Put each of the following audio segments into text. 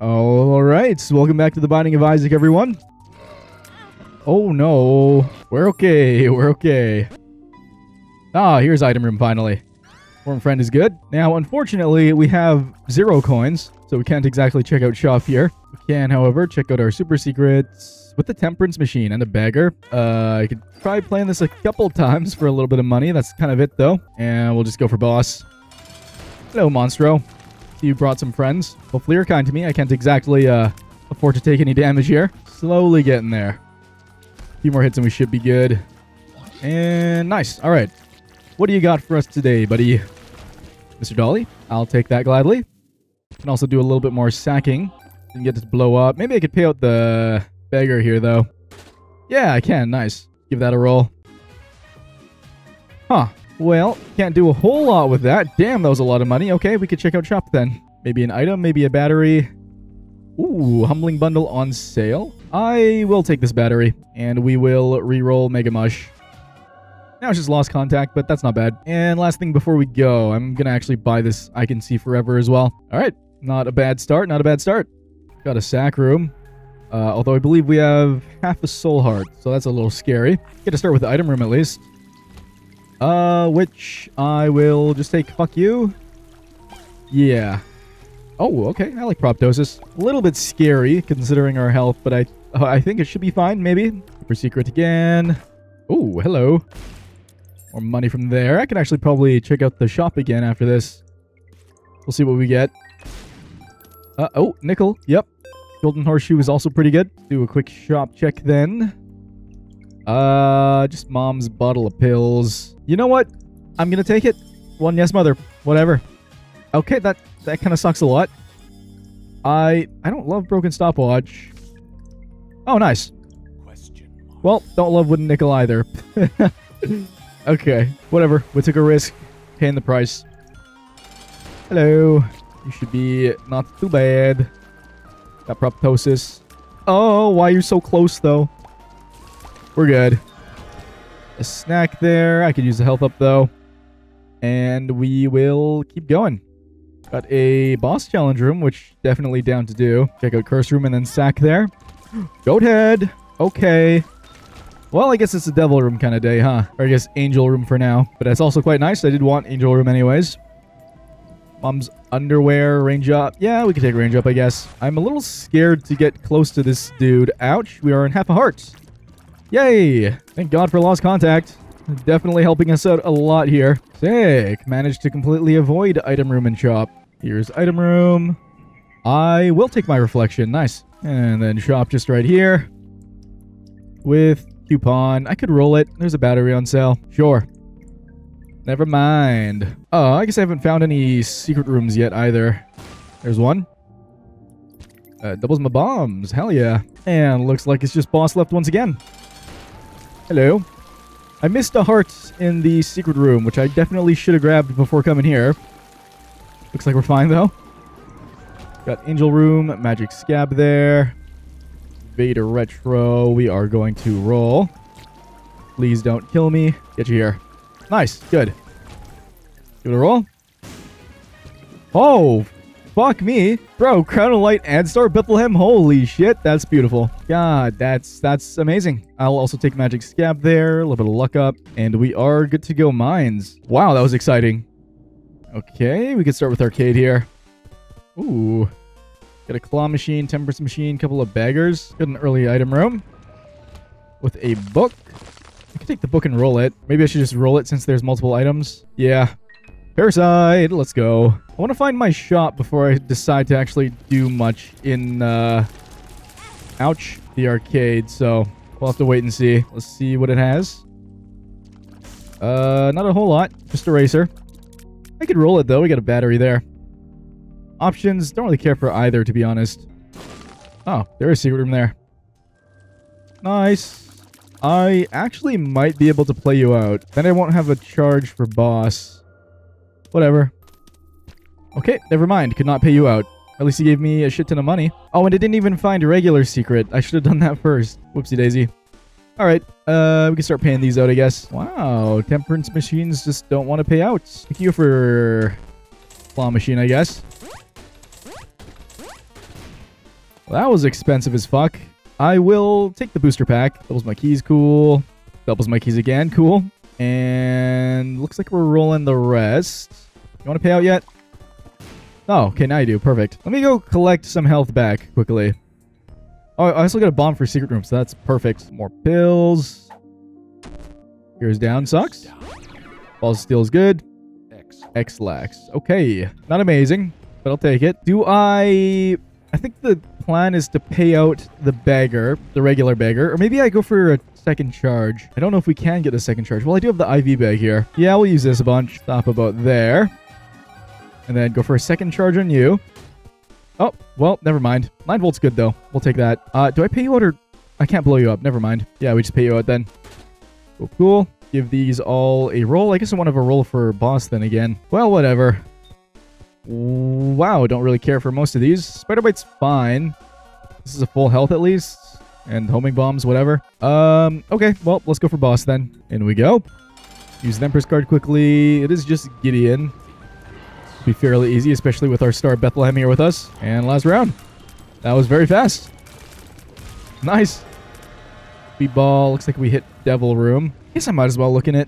All right, welcome back to the Binding of Isaac, everyone. Oh no, we're okay, we're okay. Ah, here's item room finally. Warm friend is good. Now, unfortunately, we have 0 coins, so we can't exactly check out Shaf here. We can, however, check out our super secrets with the temperance machine and a beggar. I could try playing this a couple times for a little bit of money. That's kind of it, though. And we'll just go for boss. Hello, Monstro. See you brought some friends. Hopefully you're kind to me. I can't exactly afford to take any damage here. Slowly getting there. A few more hits and we should be good. And nice. All right. What do you got for us today, buddy? Mr. Dolly, I'll take that gladly. Can also do a little bit more sacking. Didn't get to blow up. Maybe I could pay out the beggar here, though. Yeah, I can. Nice. Give that a roll. Huh. Well, can't do a whole lot with that. Damn, that was a lot of money. Okay, we could check out shop then. Maybe an item, maybe a battery. Ooh, Humbling Bundle on sale. I will take this battery. And we will re-roll Mega Mush. Now it's just Lost Contact, but that's not bad. And last thing before we go, I'm going to actually buy this I Can See Forever as well. All right. Not a bad start. Not a bad start. Got a sack room. Although I believe we have half a soul heart, so that's a little scary. Get to start with the item room at least. Which I will just take. Fuck you. Yeah. Oh, okay. I like Proptosis. A little bit scary considering our health, but I think it should be fine, maybe. Super Secret again. Oh, hello. More money from there. I could actually probably check out the shop again after this. We'll see what we get. Oh, nickel. Yep. Golden Horseshoe is also pretty good. Do a quick shop check then. Just Mom's Bottle of Pills. You know what? I'm going to take it. One yes, mother. Whatever. Okay, that kind of sucks a lot. I don't love Broken Stopwatch. Oh, nice. Well, don't love Wooden Nickel either. Okay, whatever. We took a risk. Paying the price. Hello. You should be not too bad. Got Proptosis. Oh, why are you so close, though? We're good. A snack there. I could use the health up, though. And we will keep going. Got a boss challenge room, which definitely down to do. Check out curse room and then sack there. Goat head. Okay. Well, I guess it's a devil room kind of day, huh? Or I guess angel room for now. But that's also quite nice. I did want angel room anyways. Mom's Underwear, range up. Yeah, we can take range up, I guess. I'm a little scared to get close to this dude. Ouch, we are in half a heart. Yay! Thank God for Lost Contact. Definitely helping us out a lot here. Sick. Managed to completely avoid item room and shop. Here's item room. I will take My Reflection. Nice. And then shop just right here. With coupon. I could roll it. There's a battery on sale. Sure. Never mind. Oh, I guess I haven't found any secret rooms yet either. There's one. Doubles my bombs. Hell yeah. And looks like it's just boss left once again. Hello. I missed a heart in the secret room, which I definitely should have grabbed before coming here. Looks like we're fine, though. Got angel room. Magic Scab there. Beta Retro. We are going to roll. Please don't kill me. Get you here. Nice. Good. Give it a roll. Oh, fuck me. Bro, Crown of Light and Star Bethlehem. Holy shit. That's beautiful. God, that's amazing. I'll also take Magic Scab there. A little bit of luck up. And we are good to go mines. Wow, that was exciting. Okay, we can start with arcade here. Ooh. Got a claw machine, temperance machine, couple of baggers. Got an early item room. With a book. I could take the book and roll it. Maybe I should just roll it since there's multiple items. Yeah. Parasite, let's go. I want to find my shop before I decide to actually do much in, ouch, the arcade. So we'll have to wait and see. Let's see what it has. Not a whole lot. Just eraser. I could roll it, though. We got a battery there. Options. Don't really care for either, to be honest. Oh, there is a secret room there. Nice. I actually might be able to play you out. Then I won't have a charge for boss. Whatever. Okay, never mind. Could not pay you out. At least he gave me a shit ton of money. Oh, and I didn't even find a regular secret. I should have done that first. Whoopsie daisy. All right, we can start paying these out, I guess. Wow, temperance machines just don't want to pay out. Thank you for claw machine, I guess. Well, that was expensive as fuck. I will take the booster pack. Doubles my keys, cool. Doubles my keys again, cool. And looks like we're rolling the rest. You want to pay out yet? Oh, okay, now you do. Perfect. Let me go collect some health back quickly. Oh, I also got a bomb for secret room, so that's perfect. More pills. Here's down, sucks. Ball steal is good. X lax. Okay, not amazing, but I'll take it. Do I think the plan is to pay out the beggar, the regular beggar, or maybe I go for a second charge. I don't know if we can get a second charge. Well, I do have the IV bag here. Yeah, we'll use this a bunch. Stop about there. And then go for a second charge on you. Oh, well, never mind. 9 volts good, though. We'll take that. Do I pay you out or... I can't blow you up. Never mind. Yeah, we just pay you out then. Cool, cool. Give these all a roll. I guess I want to have a roll for boss then again. Well, whatever. Wow, don't really care for most of these. Spider Bite's fine. This is a full health at least. And homing bombs, whatever. Okay, well, let's go for boss then. In we go. Use the Emperor's card quickly. It is just Gideon. It'll be fairly easy, especially with our Star Bethlehem here with us. And last round. That was very fast. Nice. Ball. Looks like we hit Devil Room. Guess I might as well look in it.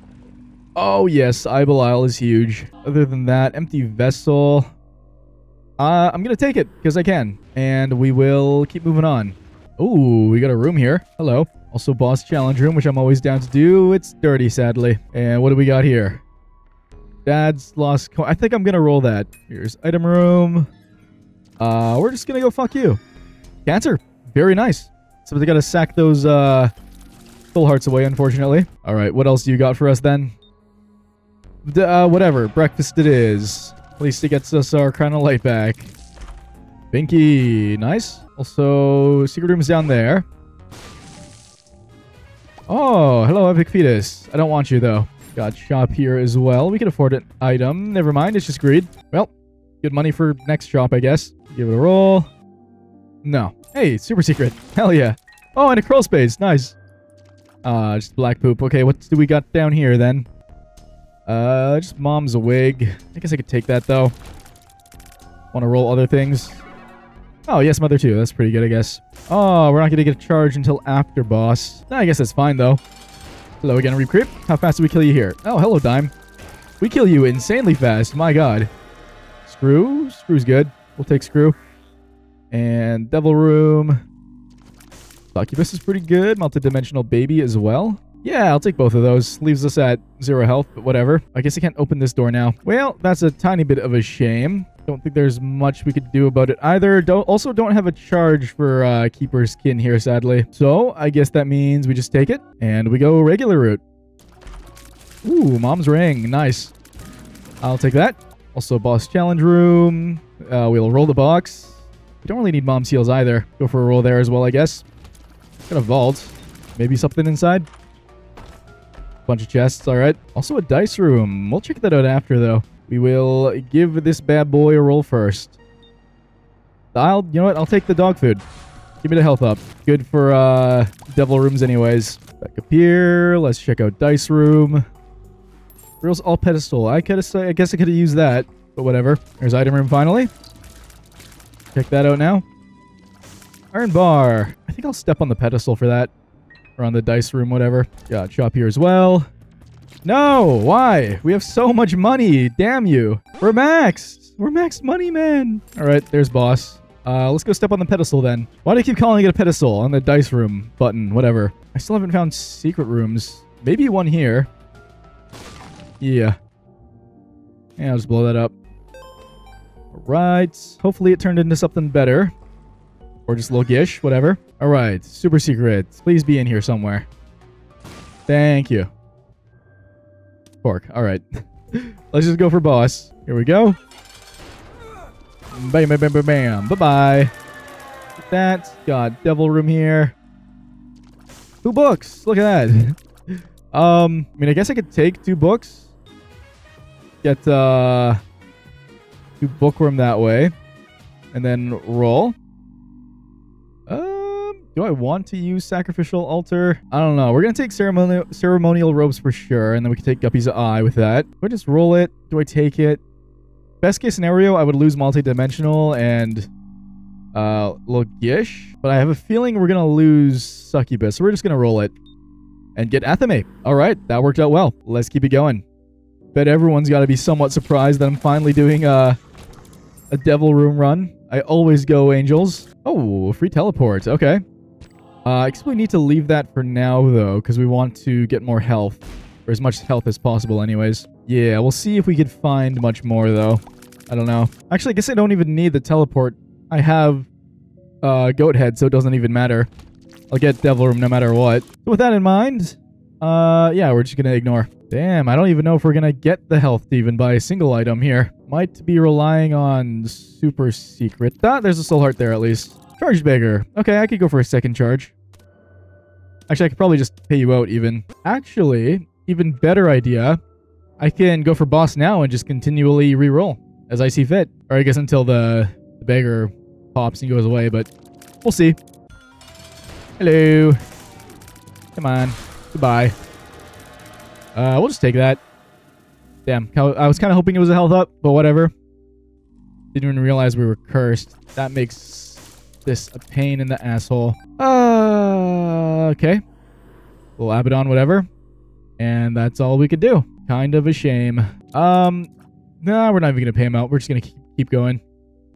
Oh, yes. Ibel Isle is huge. Other than that, empty vessel. I'm going to take it because I can. And we will keep moving on. Ooh, we got a room here. Hello. Also boss challenge room, which I'm always down to do. It's dirty, sadly. And what do we got here? Dad's lost coin. I think I'm going to roll that. Here's item room. We're just going to go fuck you. Cancer. Very nice. So they got to sack those full hearts away, unfortunately. All right, what else do you got for us then? Whatever. Breakfast it is. At least it gets us our Crown of Light back. Binky. Nice. Also, secret room's down there. Oh, hello, Epic Fetus. I don't want you, though. Got shop here as well. We can afford an item. Never mind. It's just greed. Well, good money for next shop, I guess. Give it a roll. No. Hey, super secret. Hell yeah. Oh, and a crawl space. Nice. Just black poop. Okay, what do we got down here then? Just mom's wig. I guess I could take that though. Want to roll other things? Oh, yes, mother too. That's pretty good, I guess. Oh, we're not going to get a charge until after boss. I guess that's fine though. Hello again, Reap Creep. How fast do we kill you here? Oh, hello, Dime. We kill you insanely fast. My god. Screw? Screw's good. We'll take Screw. And Devil Room. Succubus is pretty good. Multidimensional Baby as well. Yeah, I'll take both of those. Leaves us at 0 health, but whatever. I guess I can't open this door now. Well, that's a tiny bit of a shame. Don't think there's much we could do about it either. Also don't have a charge for Keeper's Kin here, sadly. So I guess that means we just take it. And we go regular route. Ooh, Mom's Ring. Nice. I'll take that. Also, Boss Challenge Room. We'll roll the box. We don't really need Mom's Heals either. Go for a roll there as well, I guess. Got a vault. Maybe something inside. Bunch of chests, alright. Also a dice room. We'll check that out after, though. We will give this bad boy a roll first. You know what? I'll take the dog food. Give me the health up. Good for devil rooms anyways. Back up here. Let's check out dice room. Girls all pedestal. I guess I could have used that, but whatever. There's item room finally. Check that out now. Iron bar. I think I'll step on the pedestal for that. Or on the dice room, whatever. Got shop here as well. No! Why? We have so much money! Damn you! We're maxed! We're maxed money, man! Alright, there's boss. Let's go step on the pedestal then. Why do I keep calling it a pedestal? On the dice room button, whatever. I still haven't found secret rooms. Maybe one here. Yeah. Yeah, I'll just blow that up. Right. Hopefully it turned into something better. Or just logish, whatever. Alright, super secret. Please be in here somewhere. Thank you. Pork. Alright. Let's just go for boss. Here we go. Bam, bam, bam, bam, bam. Bye-bye. That. Got devil room here. Two books. Look at that. I mean, I guess I could take 2 books. Get, bookworm that way and then roll. Do I want to use sacrificial altar? I don't know. We're gonna take ceremonial robes for sure, and then we can take Guppy's eye with that. Do I just roll it? Do I take it? Best case scenario, I would lose multi-dimensional and Look Gish, but I have a feeling we're gonna lose Succubus, so we're just gonna roll it and get Athame. All right, that worked out well. Let's keep it going. Bet everyone's got to be somewhat surprised that I'm finally doing a Devil Room run. I always go Angels. Oh, free teleport. Okay. I guess we need to leave that for now, though, because we want to get more health. Or as much health as possible, anyways. Yeah, we'll see if we could find much more, though. I don't know. Actually, I guess I don't even need the teleport. I have Goat Head, so it doesn't even matter. I'll get Devil Room no matter what. So with that in mind, yeah, we're just going to ignore. Damn, I don't even know if we're going to get the health even by a single item here. Might be relying on Super Secret. Ah, there's a Soul Heart there, at least. Charged Beggar. Okay, I could go for a second charge. Actually, I could probably just pay you out even. Actually, even better idea. I can go for boss now and just continually reroll as I see fit. Or I guess until the beggar pops and goes away, but we'll see. Hello. Come on. Goodbye. We'll just take that. Damn. I was kind of hoping it was a health up, but whatever. Didn't even realize we were cursed. That makes this a pain in the asshole. Okay. We'll Abaddon, whatever. And that's all we could do. Kind of a shame. Nah, we're not even going to pay him out. We're just going to keep going.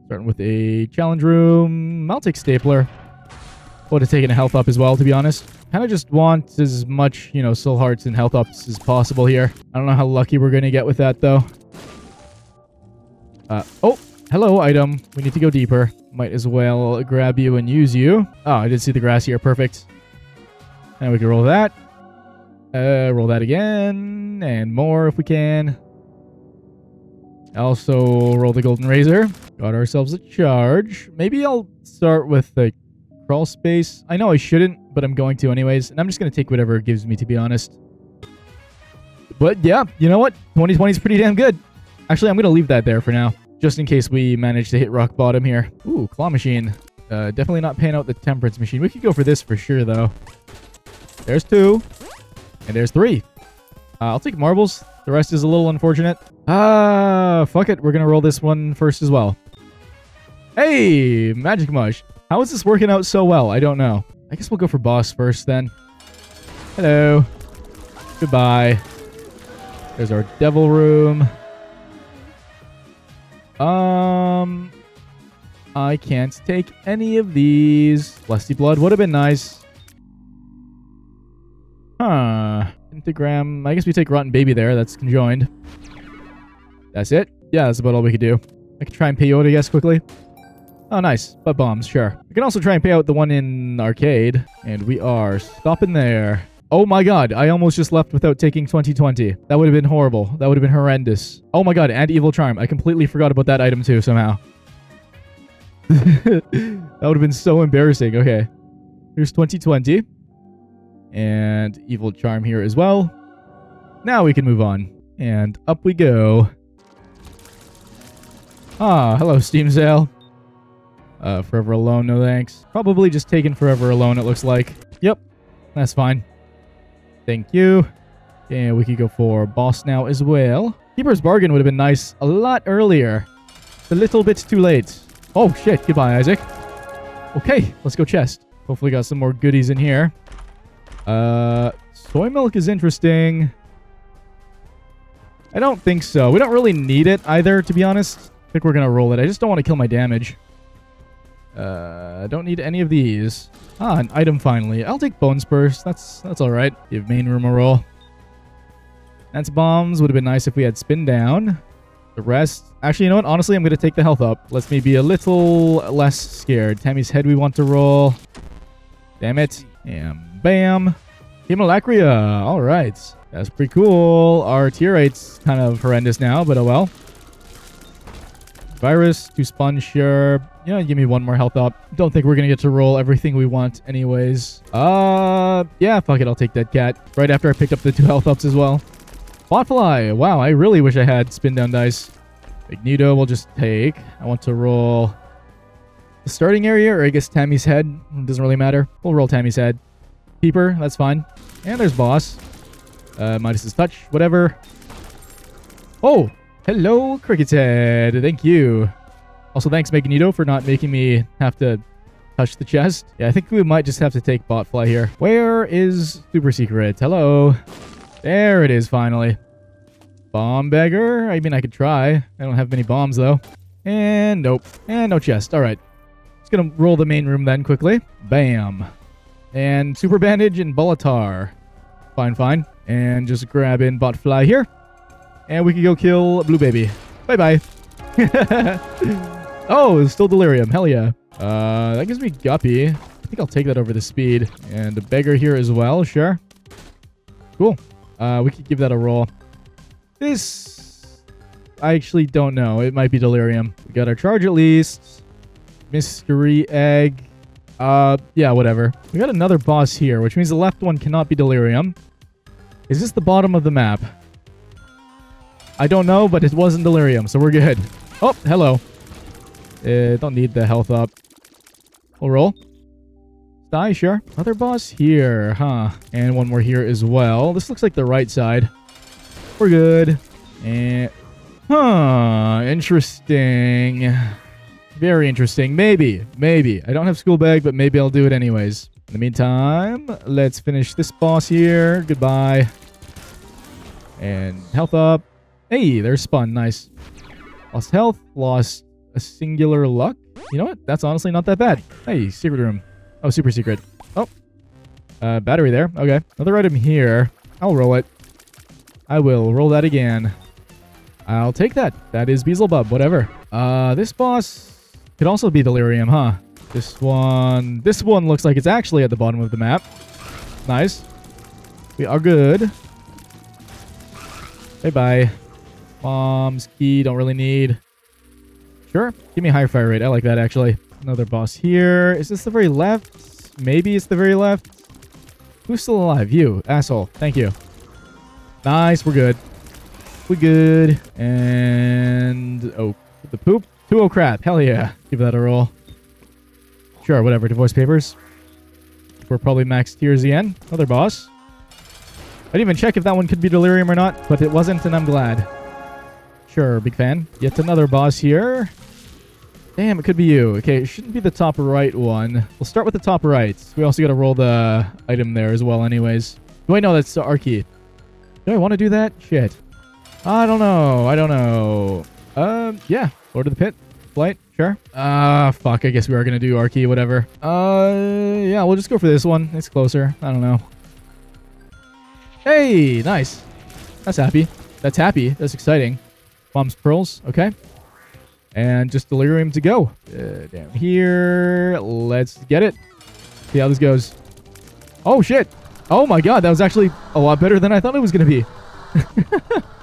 Starting with a challenge room. I'll take Stapler. Would have taken a health up as well, to be honest. Kind of just want as much, you know, soul hearts and health ups as possible here. I don't know how lucky we're going to get with that, though. Oh, hello, item. We need to go deeper. Might as well grab you and use you. Oh, I did see the grass here. Perfect. And we can roll that. Roll that again. And more if we can. Also roll the golden razor. Got ourselves a charge. Maybe I'll start with the crawl space. I know I shouldn't, but I'm going to anyways. And I'm just going to take whatever it gives me, to be honest. But yeah, you know what? 2020 is pretty damn good. Actually, I'm going to leave that there for now. Just in case we manage to hit rock bottom here. Ooh, claw machine. Definitely not paying out the temperance machine. We could go for this for sure, though. There's two. And there's three. I'll take marbles. The rest is a little unfortunate. Fuck it. We're going to roll this one first as well. Hey, Magic Mush. How is this working out so well? I don't know. I guess we'll go for boss first, then. Hello. Goodbye. There's our Devil Room. I can't take any of these. Lusty Blood would have been nice. Huh. Pentagram. I guess we take Rotten Baby there. That's conjoined. That's it. Yeah, that's about all we could do. I could try and pay out, I guess, quickly. Oh, nice. Butt bombs, sure. We can also try and pay out the one in arcade. And we are stopping there. Oh my god, I almost just left without taking 2020. That would have been horrible. That would have been horrendous. Oh my god, and Evil Charm. I completely forgot about that item too, somehow. That would have been so embarrassing. Okay. Here's 2020. And Evil Charm here as well. Now we can move on. And up we go. Ah, hello, Steam Sale. Forever Alone, no thanks. Probably just taking Forever Alone, it looks like. Yep, that's fine. Thank you. Yeah, we could go for boss now as well. Keeper's Bargain would have been nice a lot earlier. It's a little bit too late. Oh, shit. Goodbye, Isaac. Okay, let's go chest. Hopefully got some more goodies in here. Soy milk is interesting. I don't think so. We don't really need it either, to be honest. I think we're going to roll it. I just don't want to kill my damage. I don't need any of these. Ah, an item finally. I'll take Bone Spurs. That's all right. Give main room a roll. That's bombs. Would have been nice if we had spin down. The rest... Actually, you know what? Honestly, I'm going to take the health up. Let's me be a little less scared. Tammy's Head we want to roll. Damn it. And bam. Hemolacria. All right. That's pretty cool. Our tier rate's kind of horrendous now, but oh well. Virus, two sponge, sure. Yeah, give me one more health up. Don't think we're going to get to roll everything we want anyways. Yeah, fuck it. I'll take Dead Cat. Right after I picked up the two health ups as well. Botfly. Wow, I really wish I had spin down dice. Ignido we'll just take. I want to roll the starting area, or I guess Tammy's Head. It doesn't really matter. We'll roll Tammy's Head. Keeper, that's fine. And there's boss. Midas's Touch, whatever. Oh! Hello, Cricket's Head. Thank you. Also, thanks, Meganito, for not making me have to touch the chest. Yeah, I think we might just have to take Botfly here. Where is Super Secret? Hello. There it is, finally. Bomb Beggar? I mean, I could try. I don't have many bombs, though. And nope. And no chest. All right. Just gonna roll the main room then, quickly. Bam. And Super Bandage and Bolitar. Fine, fine. And just grab in Botfly here. And we can go kill Blue Baby. Bye-bye. Oh, it's still Delirium. Hell yeah. That gives me Guppy. I think I'll take that over the speed. And a Beggar here as well. Sure. Cool. We could give that a roll. This... I actually don't know. It might be Delirium. We got our charge at least. Mystery Egg. Yeah, whatever. We got another boss here, which means the left one cannot be Delirium. Is this the bottom of the map? I don't know, but it wasn't Delirium, so we're good. Oh, hello. Don't need the health up. We'll roll. Die, sure. Another boss here, huh? And one more here as well. This looks like the right side. We're good. And... huh. Interesting. Very interesting. Maybe. Maybe. I don't have school bag, but maybe I'll do it anyways. In the meantime, let's finish this boss here. Goodbye. And health up. Hey, there's Spun. Nice. Lost health. Lost a singular luck. You know what? That's honestly not that bad. Hey, secret room. Oh, super secret. Oh. Battery there. Okay. Another item here. I'll roll it. I will roll that again. I'll take that. That is Beelzebub. Whatever. This boss could also be Delirium, huh? This one looks like it's actually at the bottom of the map. Nice. We are good. Bye-bye. Bombs, key, don't really need. Sure. Give me a higher fire rate. I like that, actually. Another boss here. Is this the very left? Maybe it's the very left. Who's still alive? You, asshole. Thank you. Nice. We're good. We're good. And... oh, the poop. 2-0 crap. Hell yeah. Give that a roll. Sure, whatever. Divorce papers. We're probably maxed. Here's the end. Another boss. I didn't even check if that one could be Delirium or not, but it wasn't, and I'm glad. Sure, big fan. Yet another boss here. Damn, it could be you. Okay, it shouldn't be the top right one. We'll start with the top right. We also got to roll the item there as well anyways. Do I know that's Arky? Do I want to do that? Shit. I don't know. I don't know. Yeah. Lord of the Pit. Flight. Sure. Fuck. I guess we are going to do Arky, whatever. Yeah, we'll just go for this one. It's closer. I don't know. Hey, nice. That's happy. That's happy. That's exciting. Mom's pearls. Okay. And just Delirium to go. Down here. Let's get it. See how this goes. Oh, shit. Oh, my God. That was actually a lot better than I thought it was going to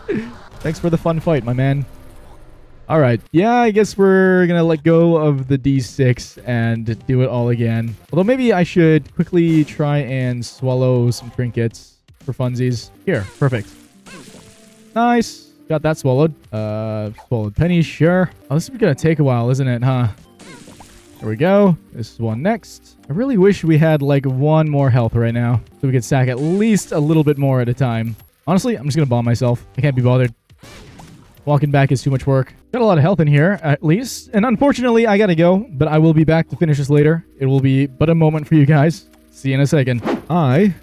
be. Thanks for the fun fight, my man. All right. Yeah, I guess we're going to let go of the D6 and do it all again. Although maybe I should quickly try and swallow some trinkets. For funsies. Here. Perfect. Nice. Got that swallowed. Swallowed pennies. Sure. Oh, this is going to take a while, isn't it? Huh? There we go. This is one next. I really wish we had, like, one more health right now. So we could stack at least a little bit more at a time. Honestly, I'm just going to bomb myself. I can't be bothered. Walking back is too much work. Got a lot of health in here, at least. And unfortunately, I got to go. But I will be back to finish this later. It will be but a moment for you guys. See you in a second. I'm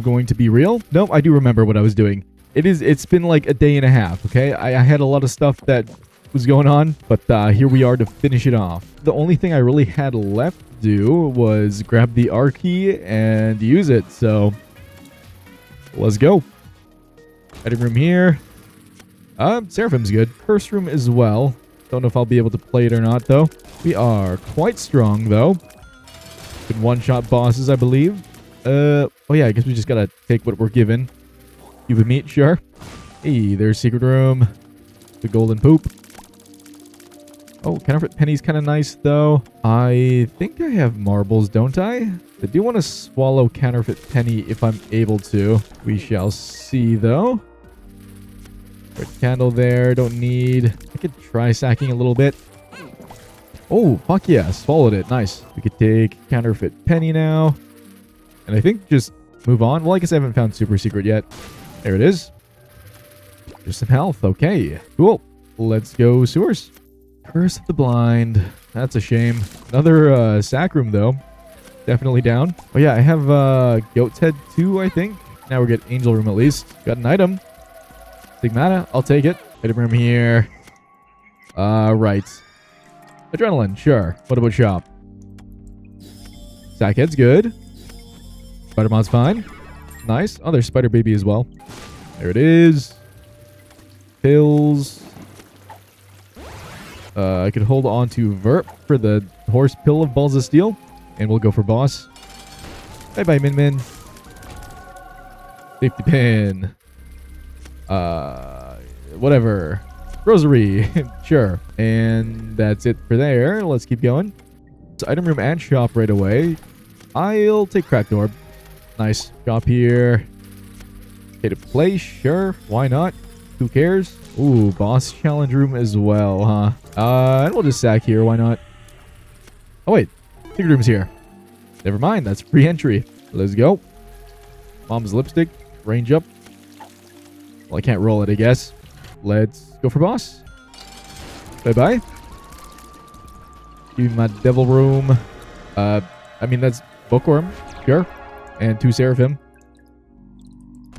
going to be real. No, I do remember what I was doing. It's been like a day and a half, okay? I had a lot of stuff that was going on, but here we are to finish it off. The only thing I really had left to do was grab the Arky and use it, so let's go. Editing room here. Seraphim's good. Curse room as well. Don't know if I'll be able to play it or not, though. We are quite strong, though. Good one-shot bosses, I believe. Oh yeah, I guess we just gotta take what we're given. Cuban meat, sure. Hey, there's secret room. The golden poop. Oh, counterfeit pennies kind of nice, though. I think I have marbles, don't I? I do want to swallow counterfeit penny if I'm able to. We shall see, though. Red candle there, don't need. I could try sacking a little bit. Oh, fuck yeah, swallowed it, nice. We could take counterfeit penny now. And I think just move on. Well, I guess I haven't found Super Secret yet. There it is. There's some health. Okay. Cool. Let's go sewers. Curse of the Blind. That's a shame. Another sack room, though. Definitely down. Oh, yeah, I have Goat's Head 2, I think. Now we get Angel Room, at least. Got an item. Stigmata. I'll take it. Item room here. Right. Adrenaline. Sure. What about shop? Sackhead's good. Spider-Mod's fine. Nice. Oh, there's Spider Baby as well. There it is. Pills. I could hold on to Verp for the horse pill of Balls of Steel. And we'll go for boss. Bye-bye, Min-Min. Safety pin. Whatever. Rosary. Sure. And that's it for there. Let's keep going. It's item room and shop right away. I'll take Cracked Orb. Nice. Shop here. Okay to play. Sure. Why not? Who cares? Ooh, boss challenge room as well, huh? And we'll just sack here. Why not? Oh, wait. Secret room's here. Never mind. That's free entry. Let's go. Mom's lipstick. Range up. Well, I can't roll it, I guess. Let's go for boss. Bye-bye. Give me my devil room. I mean, that's Bookworm. Sure. And two Seraphim.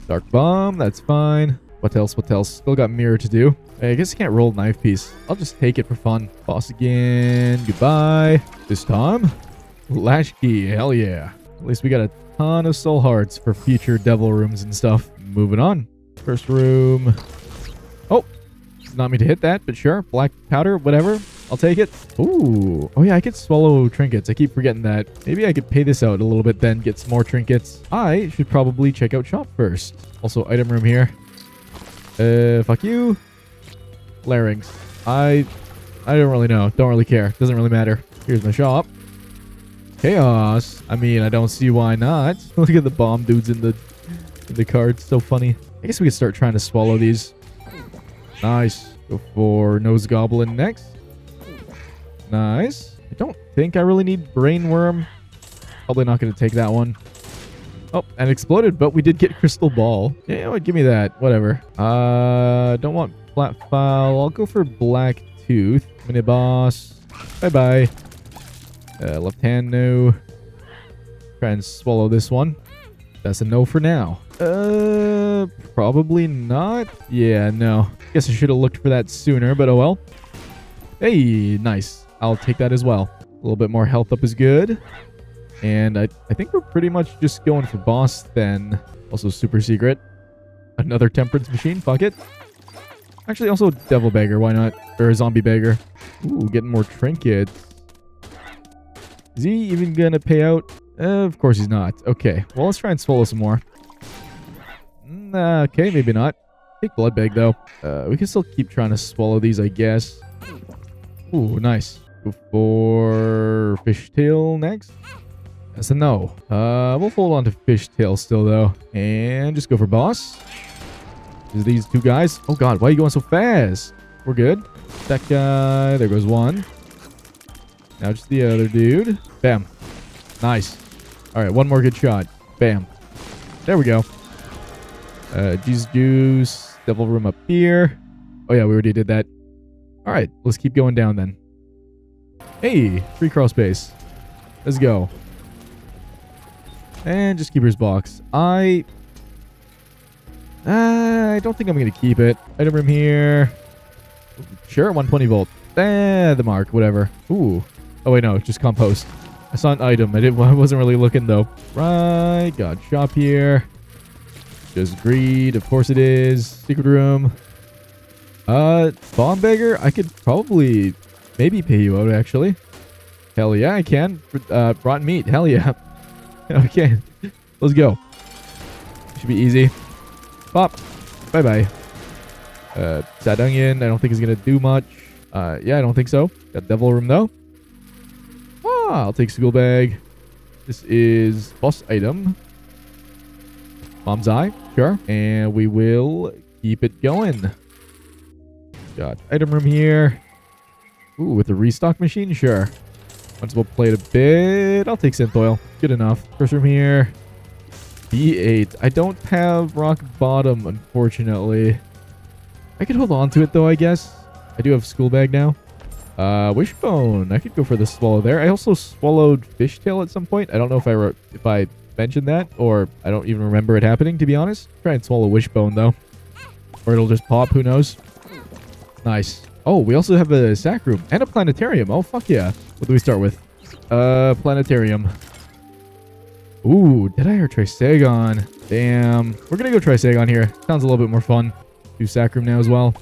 Dark Bomb. That's fine. What else? What else? Still got Mirror to do. I guess I can't roll Knife Piece. I'll just take it for fun. Boss again. Goodbye. This time? Lashkey. Hell yeah. At least we got a ton of soul hearts for future devil rooms and stuff. Moving on. First room. Oh. Not me to hit that, but sure. Black powder. Whatever. I'll take it. Ooh. Oh, yeah. I could swallow trinkets. I keep forgetting that. Maybe I could pay this out a little bit then. Get some more trinkets. I should probably check out shop first. Also, item room here. Fuck you. Larynx. I don't really know. Don't really care. Doesn't really matter. Here's my shop. Chaos. I mean, I don't see why not. Look at the bomb dudes in the cards. So funny. I guess we could start trying to swallow these. Nice. Go for Nose Goblin next. Nice. I don't think I really need Brain Worm. Probably not going to take that one. Oh, and exploded, but we did get Crystal Ball. Yeah, you know what? Give me that. Whatever. Don't want Flat File. I'll go for Black Tooth. Mini boss. Bye-bye. Left hand, no. Try and swallow this one. That's a no for now. Probably not. Yeah, no. Guess I should have looked for that sooner, but oh well. Hey, nice. I'll take that as well. A little bit more health up is good. And I think we're pretty much just going for boss then. Also super secret. Another temperance machine. Fuck it. Actually, also devil beggar. Why not? Or a zombie beggar. Ooh, getting more trinkets. Is he even gonna pay out? Of course he's not. Okay. Well, let's try and swallow some more. Okay, maybe not. Take blood bag though. We can still keep trying to swallow these, I guess. Ooh, nice. Go for fishtail next. That's a no. We'll hold on to fishtail still though, and just go for boss. Is these two guys? Oh god, why are you going so fast? We're good. That guy. There goes one. Now just the other dude. Bam. Nice. All right, one more good shot. Bam. There we go. Jesus juice. Devil room up here. Oh yeah, we already did that. All right, let's keep going down then. Hey, free crawl space. Let's go. And just keeper's box. I don't think I'm going to keep it. Item room here. Sure, 120 volt. The mark, whatever. Ooh. Oh, wait, no, just compost. I saw an item. I wasn't really looking, though. Right, got shop here. Just greed. Of course it is. Secret room. Bomb beggar. I could probably maybe pay you out, actually. Hell yeah, I can. Rotten meat. Hell yeah. Okay, let's go. Should be easy. Pop. Bye-bye. Sad onion. I don't think he's going to do much. Yeah, I don't think so. Got devil room, though. Ah, I'll take school bag. This is boss item. Mom's eye. Sure. And we will keep it going. Got item room here. Ooh, with the restock machine? Sure. Once we'll play it a bit, I'll take Synth Oil. Good enough. First room here. B8. I don't have Rock Bottom, unfortunately. I could hold on to it, though, I guess. I do have School Bag now. Wishbone. I could go for the swallow there. I also swallowed Fishtail at some point. I don't know if I mentioned that, or I don't even remember it happening, to be honest. Try and swallow Wishbone, though. Or it'll just pop. Who knows? Nice. Oh, we also have a sack room and a planetarium. Oh, fuck yeah. What do we start with? Planetarium. Ooh, did I or Trisagon? Damn. We're going to go Trisagon here. Sounds a little bit more fun. Do sack room now as well.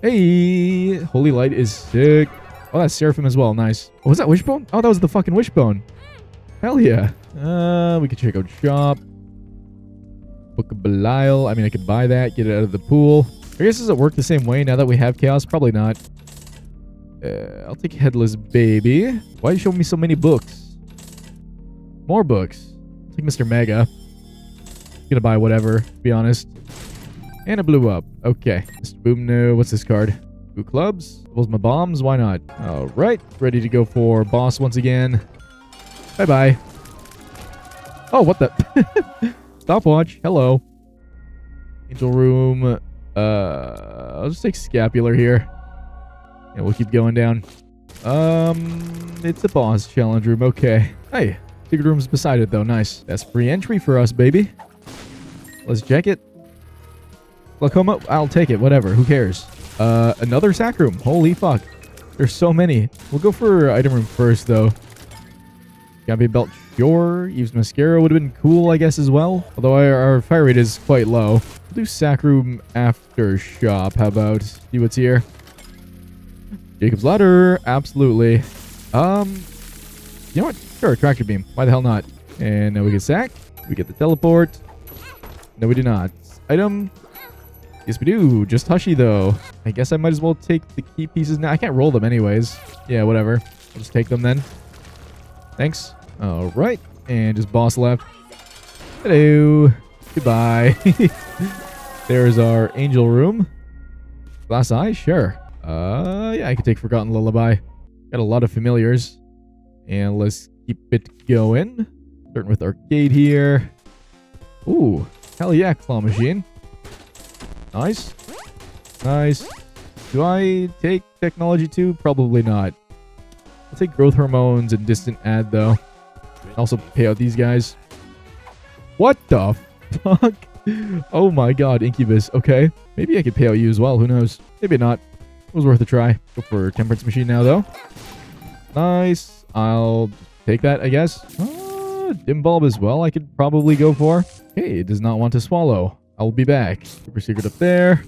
Hey, Holy Light is sick. Oh, that's Seraphim as well. Nice. Oh, was that Wishbone? Oh, that was the fucking Wishbone. Hell yeah. We could check out shop. Book of Belial. I mean, I could buy that. Get it out of the pool. I guess does it work the same way now that we have Chaos? Probably not. I'll take Headless Baby. Why are you showing me so many books? More books. I'll take Mr. Mega. I'm gonna buy whatever, to be honest. And it blew up. Okay. Mr. Boomno. What's this card? Two clubs. Those my bombs. Why not? All right. Ready to go for boss once again. Bye-bye. Oh, what the? Stopwatch. Hello. Angel room. I'll just take Scapular here. And yeah, we'll keep going down. It's a boss challenge room. Okay. Hey. Secret room's beside it, though. Nice. That's free entry for us, baby. Let's check it. Glaucoma, I'll take it. Whatever. Who cares? Another sack room. Holy fuck. There's so many. We'll go for item room first, though. Gabby Belt, sure. Eve's Mascara would have been cool, I guess, as well. Although our fire rate is quite low. We'll do sack room after shop. How about see what's here? Jacob's Ladder. Absolutely. You know what? Sure. Tractor Beam. Why the hell not? And now we get sack. We get the teleport. No, we do not. Item... Yes, we do. Just Hushy, though. I guess I might as well take the key pieces now. I can't roll them anyways. Yeah, whatever. I'll just take them then. Thanks. All right. And just boss left. Hello. Goodbye. There's our angel room. Glass Eye? Sure. Yeah, I could take Forgotten Lullaby. Got a lot of familiars. And let's keep it going. Starting with Arcade here. Ooh. Hell yeah, Claw Machine. Nice. Nice. Do I take Technology 2? Probably not. I'll take Growth Hormones and Distant Add, though. Also pay out these guys. What the fuck? Oh my god, Incubus. Okay. Maybe I could pay out you as well. Who knows? Maybe not. It was worth a try. Go for Temperance Machine now, though. Nice. I'll take that, I guess. Dim Bulb as well I could probably go for. Okay, it does not want to swallow. I'll be back. Super Secret up there.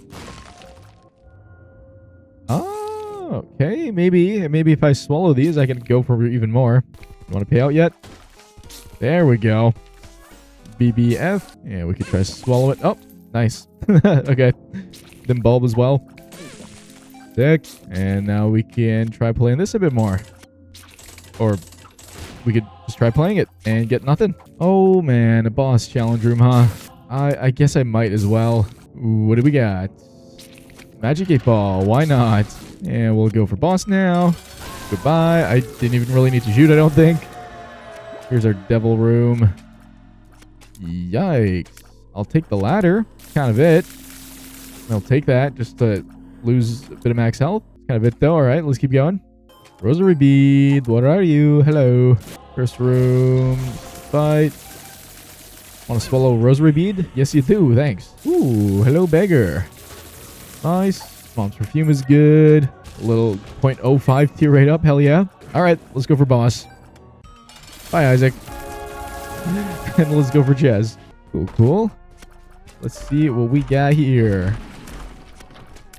Oh, okay. Maybe if I swallow these, I can go for even more. You want to pay out yet? There we go. BBF. Yeah, we could try to swallow it. Oh, nice. Okay. Then Bulb as well. Sick. And now we can try playing this a bit more. Or we could just try playing it and get nothing. Oh, man. A boss challenge room, huh? I guess I might as well. Ooh, what do we got? Magic 8 Ball. Why not? And we'll go for boss now. Goodbye. I didn't even really need to shoot, I don't think. Here's our devil room. Yikes. I'll take the ladder. Kind of it. I'll take that just to lose a bit of max health. Kind of it, though. All right, let's keep going. Rosary Bead. What are you? Hello. First room. Fight. Want to swallow Rosary Bead? Yes, you do. Thanks. Ooh, hello, beggar. Nice. Mom's perfume is good. A little 0.05 tier rate up. Hell yeah. All right, let's go for boss. Bye, Isaac. And let's go for Chaz. Cool, cool. Let's see what we got here.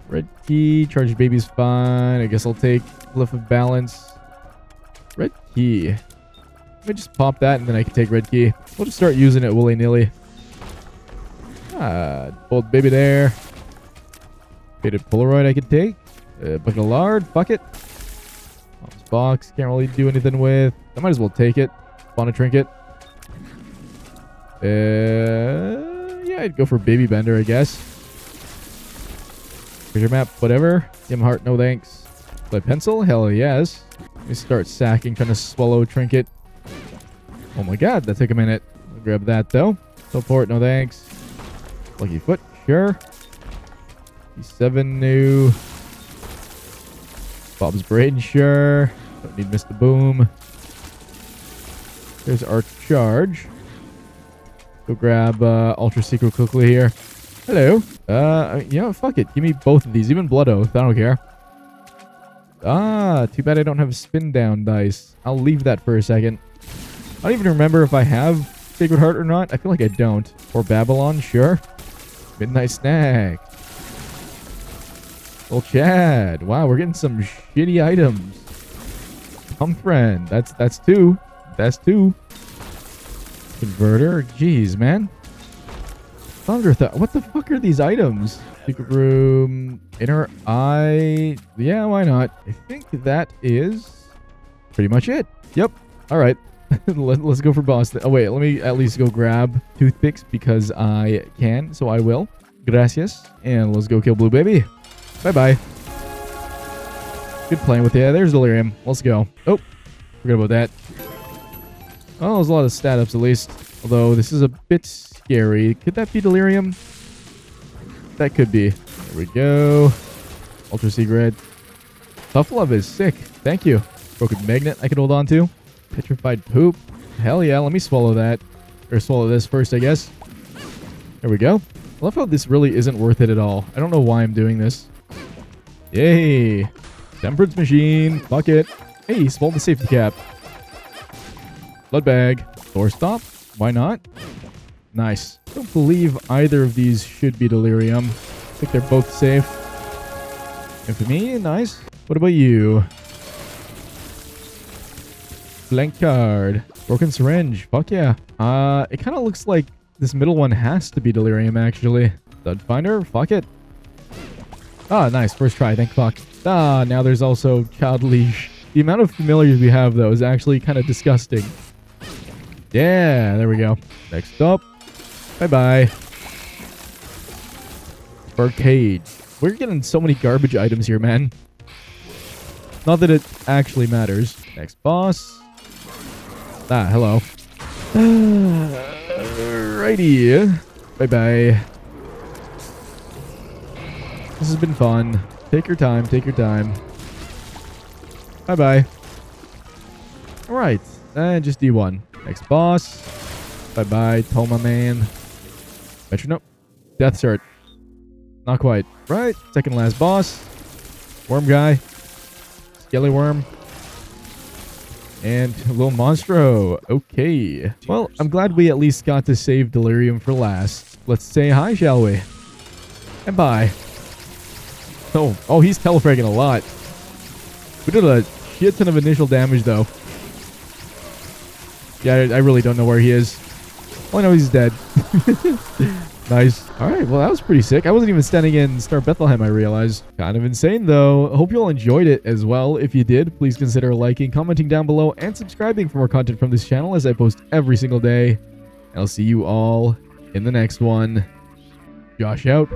Red key. Charged baby's fine. I guess I'll take Cliff of Balance. Red key. Let me just pop that, and then I can take red key. We'll just start using it willy-nilly. Ah, old baby there. Faded Polaroid I could take. Bucket of lard, bucket. Mom's box, can't really do anything with. I might as well take it. Spawn a trinket. Yeah, I'd go for baby bender, I guess. Treasure map, whatever. Dim heart, no thanks. Play pencil, hell yes. Let me start sacking, trying to swallow trinket. Oh my god, that took a minute. I'll grab that, though. Teleport, no thanks. Lucky foot, sure. D7 new. Bob's Bridge, sure. Don't need Mr. Boom. There's our charge. Go grab Ultra Secret quickly here. Hello. You know, fuck it. Give me both of these. Even Blood Oath. I don't care. Ah, too bad I don't have spin down dice. I'll leave that for a second. I don't even remember if I have Sacred Heart or not. I feel like I don't. Or Babylon, sure. Midnight Snack. Well, Chad. Wow, we're getting some shitty items. Warm friend. That's two. That's two. Converter. Jeez, man. Thunderthought. What the fuck are these items? Secret room. Inner eye. Yeah, why not? I think that is pretty much it. Yep. All right. Let's go for boss. Oh, wait. Let me at least go grab toothpicks because I can. So I will. Gracias. And let's go kill Blue Baby. Bye-bye. Good playing with you. There's Delirium. Let's go. Oh, forgot about that. Oh, there's a lot of stat ups at least. Although this is a bit scary. Could that be Delirium? That could be. There we go. Ultra Secret. Tough Love is sick. Thank you. Broken Magnet I can hold on to. Petrified Poop. Hell yeah. Let me swallow that. Or swallow this first, I guess. There we go. I love how this really isn't worth it at all. I don't know why I'm doing this. Yay. Temperance Machine. Fuck it. Hey, he swallowed the safety cap. Blood Bag. Door Stop. Why not? Nice. I don't believe either of these should be Delirium. I think they're both safe. And for me, nice. What about you? Blank card. Broken syringe. Fuck yeah. It kind of looks like this middle one has to be Delirium, actually. Stud Finder. Fuck it. Ah, nice. First try. Thank fuck. Ah, now there's also Child Leash. The amount of familiars we have, though, is actually kind of disgusting. Yeah, there we go. Next up. Bye-bye. Birdcage. We're getting so many garbage items here, man. Not that it actually matters. Next boss. Ah, hello. Alrighty. Bye-bye. This has been fun. Take your time. Take your time. Bye-bye. Alright. And just D1. Next boss. Bye-bye, Toma man. Metronome. Death Cert. Not quite. Right. Second last boss. Worm guy. Skelly worm. And little Monstro. Okay. Well, I'm glad we at least got to save Delirium for last. Let's say hi, shall we? And bye. Oh, he's telefragging a lot. We did a shit ton of initial damage, though. Yeah, I really don't know where he is. Oh, no, he's dead. Nice. All right, well, that was pretty sick. I wasn't even standing in Star Bethlehem, I realized. Kind of insane, though. Hope you all enjoyed it as well. If you did, please consider liking, commenting down below, and subscribing for more content from this channel as I post every single day. And I'll see you all in the next one. Josh out.